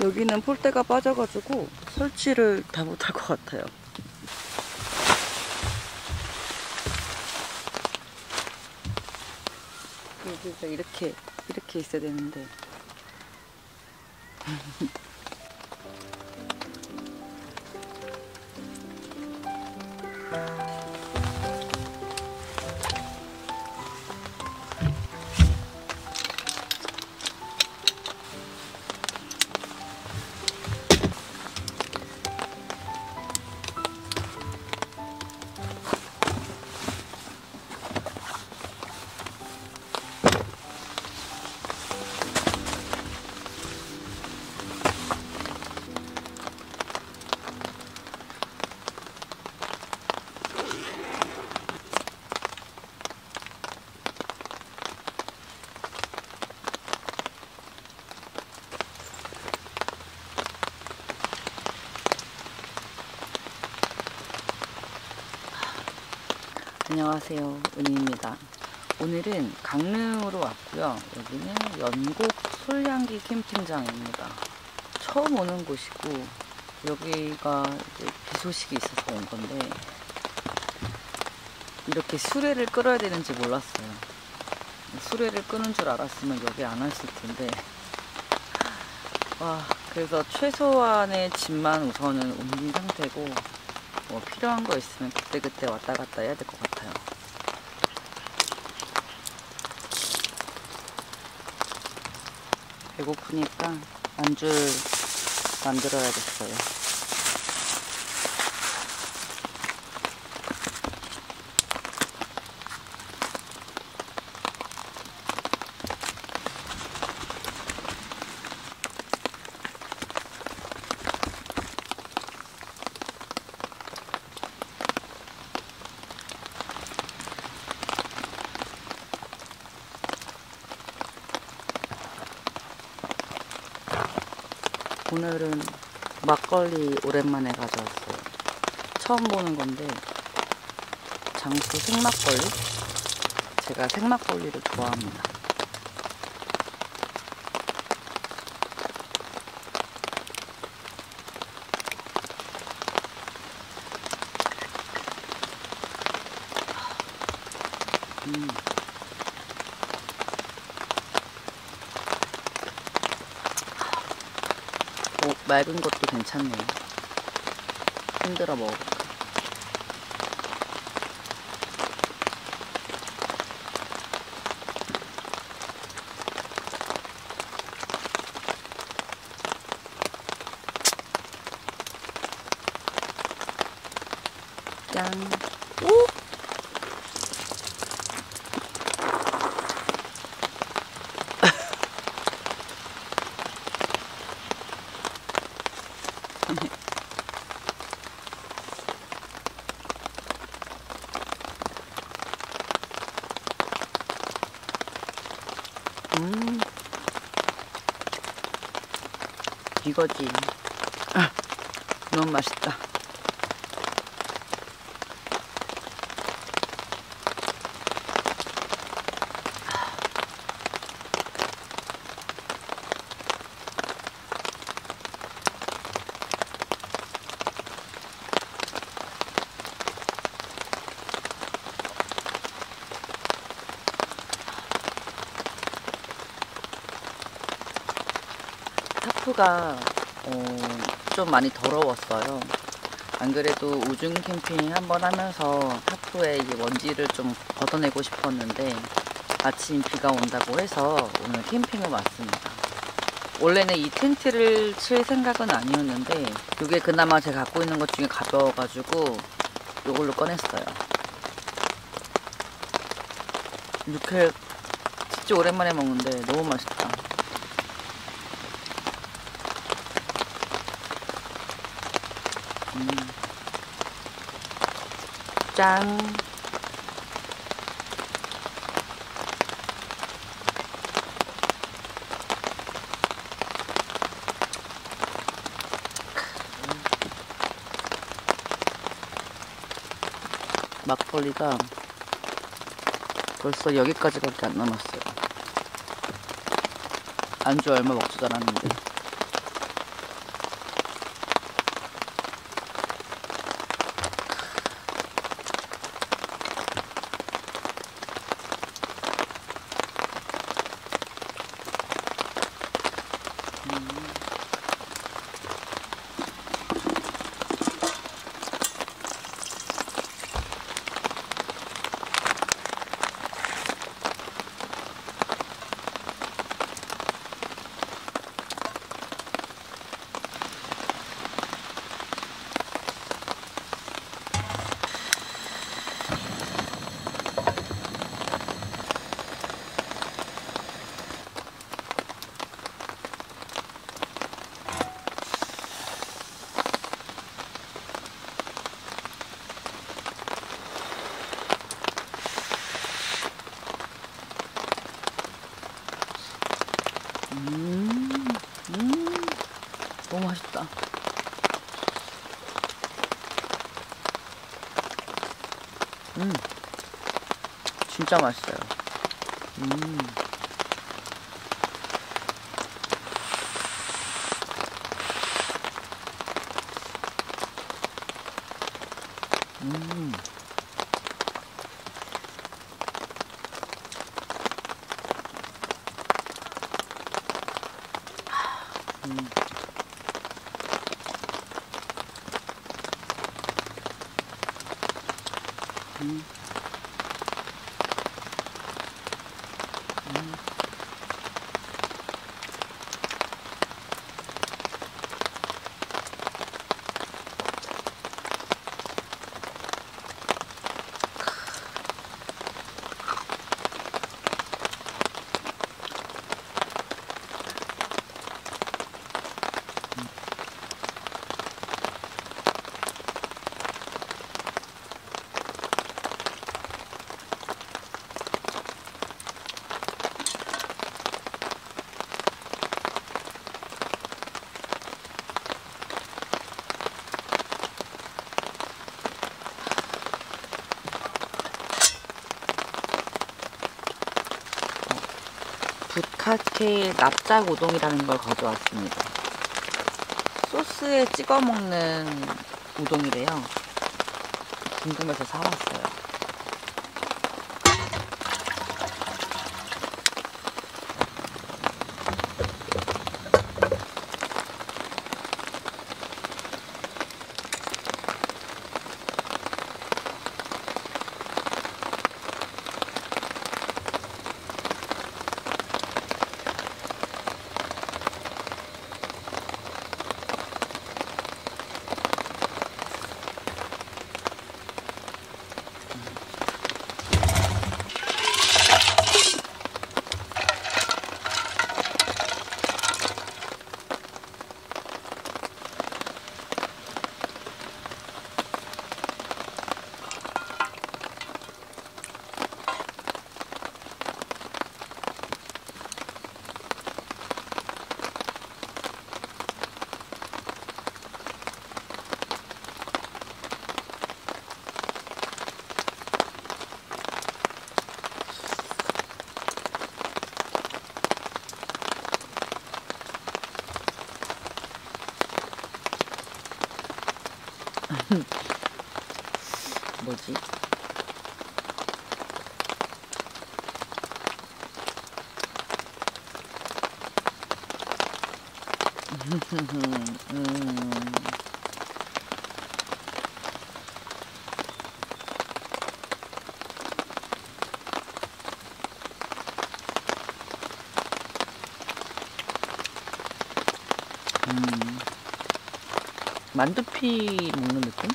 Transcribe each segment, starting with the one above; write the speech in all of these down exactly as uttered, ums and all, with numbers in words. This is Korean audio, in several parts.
여기는 폴대가 빠져가지고 설치를 다 못할 것 같아요. 여기가 이렇게 이렇게 있어야 되는데. 안녕하세요, 은희입니다. 오늘은 강릉으로 왔고요. 여기는 연곡 솔향기 캠핑장입니다. 처음 오는 곳이고 여기가 이제 비 소식이 있어서 온 건데 이렇게 수레를 끌어야 되는지 몰랐어요. 수레를 끄는 줄 알았으면 여기 안 왔을 텐데. 와, 그래서 최소한의 짐만 우선은 옮긴 상태고 뭐 필요한 거 있으면 그때그때 왔다 갔다 해야 될 것 같아요. 배고프니까 안주 만들어야겠어요. 오늘은 막걸리 오랜만에 가져왔어요. 처음 보는 건데 장수 생막걸리? 제가 생막걸리를 좋아합니다. 음. 맑은 것도 괜찮네요. 흔들어 먹어볼까? 짠! 오! 음, 이거지. 아, 너무 맛있다. 타프가 어, 좀 많이 더러웠어요. 안 그래도 우중 캠핑 한번 하면서 타프의 먼지를 좀 걷어내고 싶었는데 마침 비가 온다고 해서 오늘 캠핑을 왔습니다. 원래는 이 텐트를 칠 생각은 아니었는데 이게 그나마 제가 갖고 있는 것 중에 가벼워가지고 이걸로 꺼냈어요. 육회 진짜 오랜만에 먹는데 너무 맛있다. 음. 짠! 막걸리가 벌써 여기까지밖에 안 남았어요. 안주 얼마 먹지도 않았는데. 너무 맛있다. 음, 진짜 맛있어요. 음. 음. 음. 음. 음. 부카케 납작 우동이라는 걸 가져왔습니다. 소스에 찍어 먹는 우동이래요. 궁금해서 사왔어요. 뭐지? 음. 음. 만두피 먹는 느낌?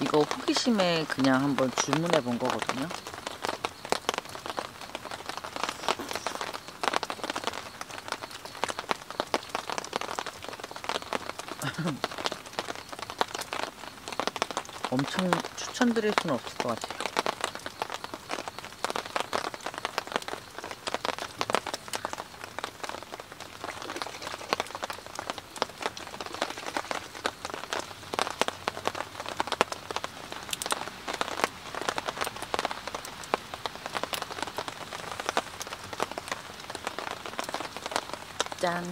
이거 호기심에 그냥 한번 주문해 본 거거든요. 엄청 추천드릴 수는 없을 것 같아요. 짠.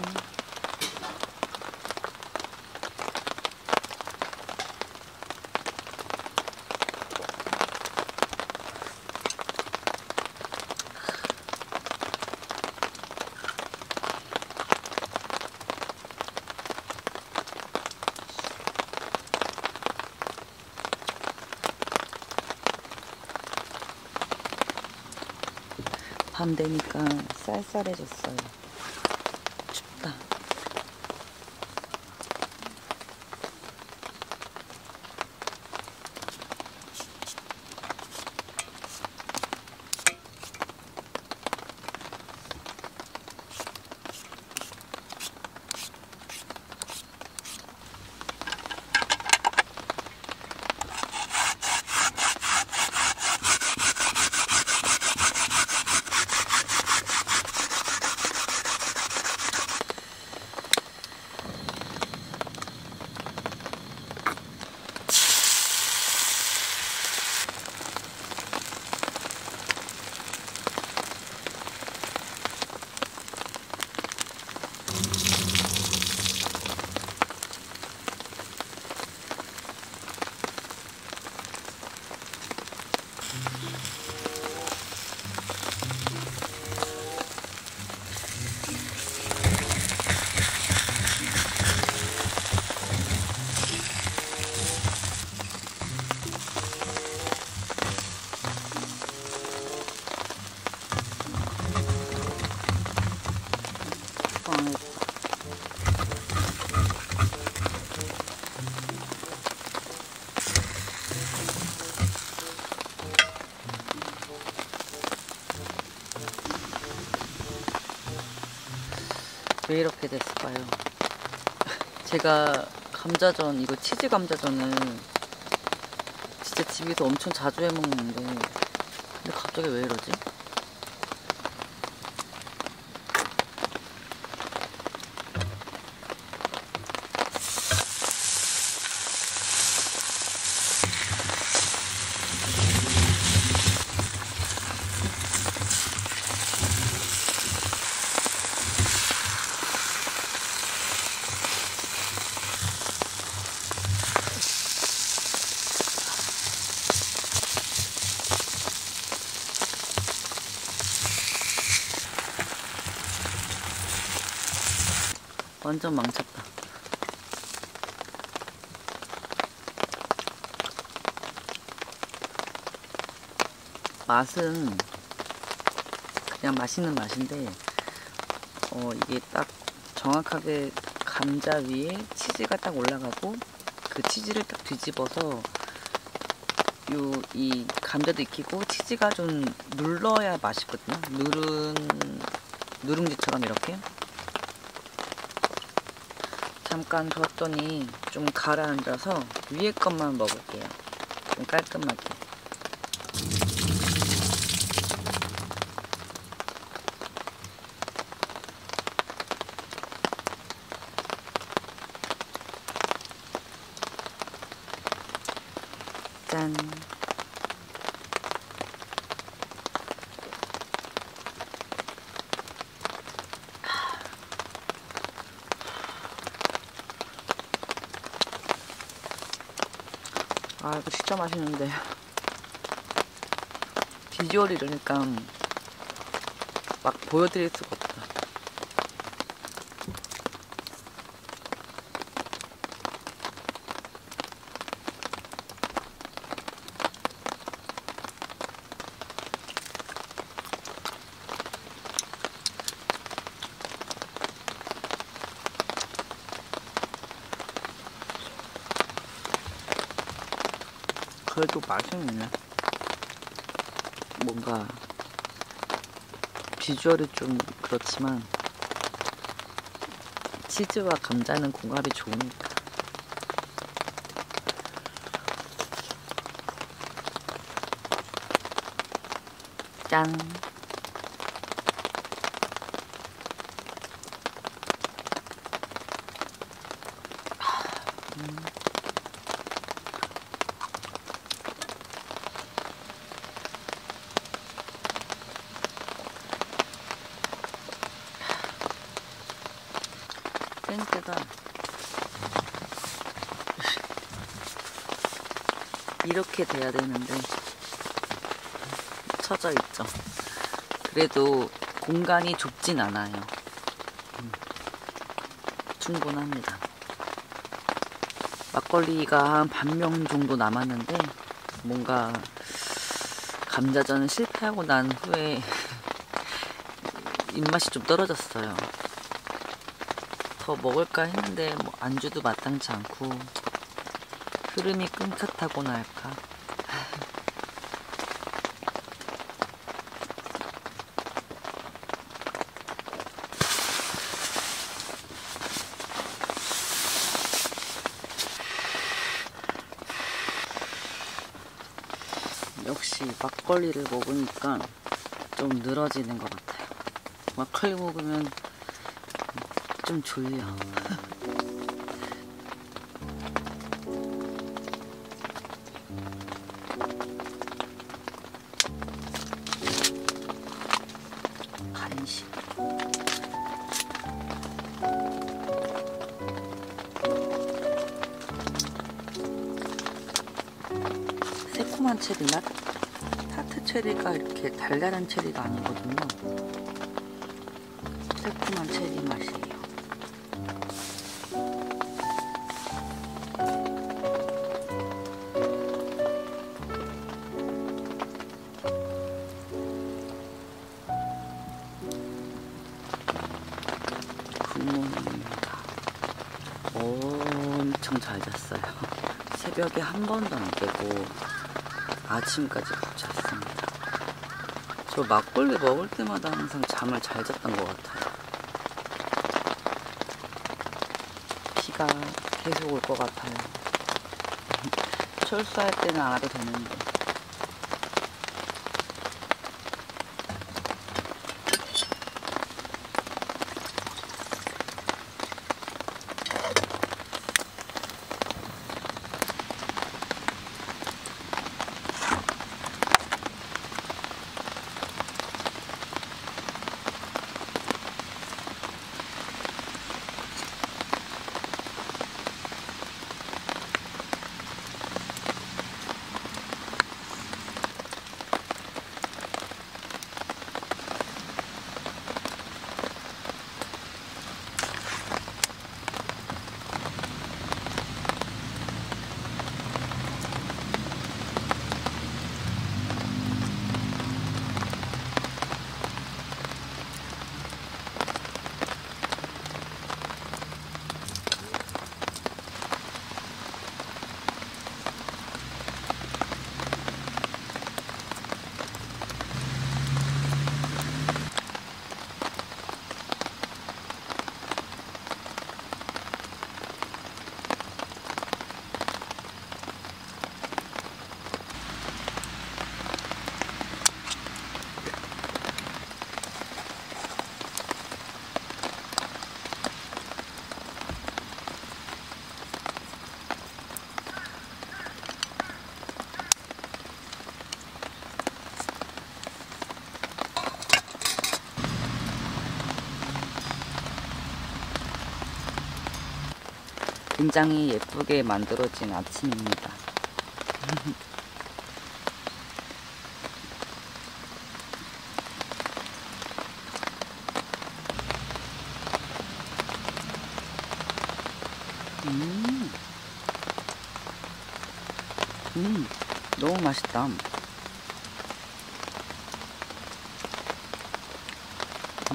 밤 되니까 쌀쌀해졌어요. 왜 이렇게 됐을까요? 제가 감자전, 이거 치즈 감자전을 진짜 집에서 엄청 자주 해먹는데 근데 갑자기 왜 이러지? 완전 망쳤다. 맛은 그냥 맛있는 맛인데 어 이게 딱 정확하게 감자 위에 치즈가 딱 올라가고 그 치즈를 딱 뒤집어서 요 이 감자도 익히고 치즈가 좀 눌러야 맛있거든요. 누른 누룽지처럼 이렇게 잠깐 뒀더니 좀 가라앉아서 위에 것만 먹을게요. 좀 깔끔하게. 짠. 아 이거 진짜 맛있는데 비주얼이 이러니까 막 보여드릴 수가 없다. 그래도 맛은 있네. 뭔가 비주얼이 좀 그렇지만 치즈와 감자는 궁합이 좋으니까. 짠. 음. 이렇게 돼야 되는데 처져 있죠. 그래도 공간이 좁진 않아요. 음, 충분합니다. 막걸리가 한 반명 정도 남았는데 뭔가 감자전 실패하고 난 후에 입맛이 좀 떨어졌어요. 더 먹을까 했는데 뭐 안주도 마땅치 않고 흐름이 끊겼다고나 할까. 역시 막걸리를 먹으니까 좀 늘어지는 것 같아요. 막걸리 먹으면 좀 졸려. 간식. 새콤한 체리 맛? 타트 체리가 이렇게 달달한 체리가 아니거든요. 새콤한 체리 맛이에요. 엄청 잘 잤어요. 새벽에 한 번도 안 깨고 아침까지 푹 잤습니다. 저 막걸리 먹을 때마다 항상 잠을 잘 잤던 것 같아요. 비가 계속 올 것 같아요. 철수할 때는 안 와도 되는데. 굉장히 예쁘게 만들어진 아침입니다. 음, 음, 너무 맛있다.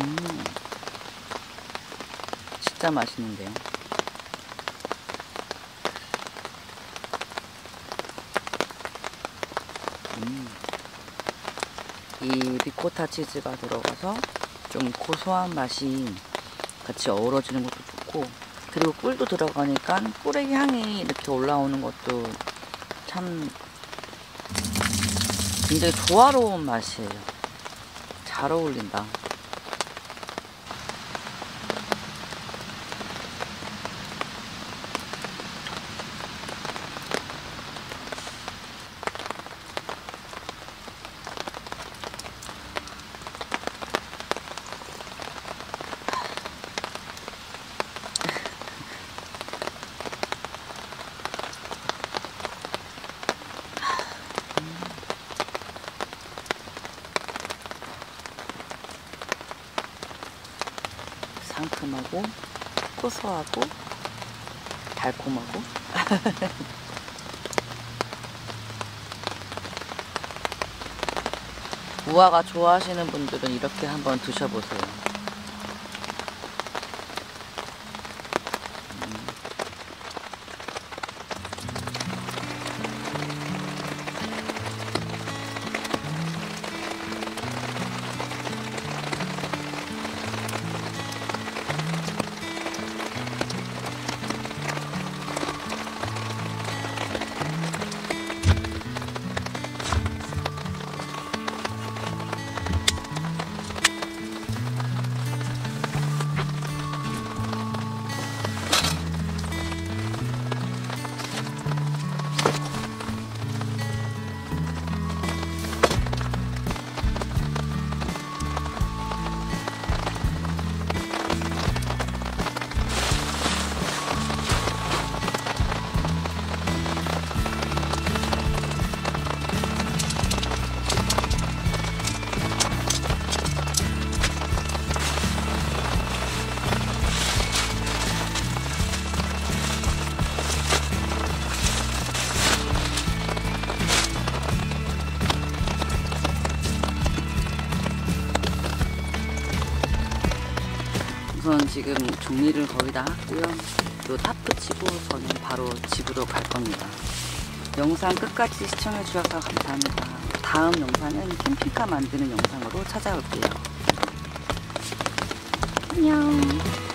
음, 진짜 맛있는데요. 음. 이 리코타 치즈가 들어가서 좀 고소한 맛이 같이 어우러지는 것도 좋고, 그리고 꿀도 들어가니까 꿀의 향이 이렇게 올라오는 것도 참 굉장히 조화로운 맛이에요. 잘 어울린다. 상큼하고 고소하고 달콤하고 무화과 좋아하시는 분들은 이렇게 한번 드셔보세요. 우선 지금 정리를 거의 다 했고요. 요 타프 치고 저는 바로 집으로 갈 겁니다. 영상 끝까지 시청해 주셔서 감사합니다. 다음 영상은 캠핑카 만드는 영상으로 찾아올게요. 안녕.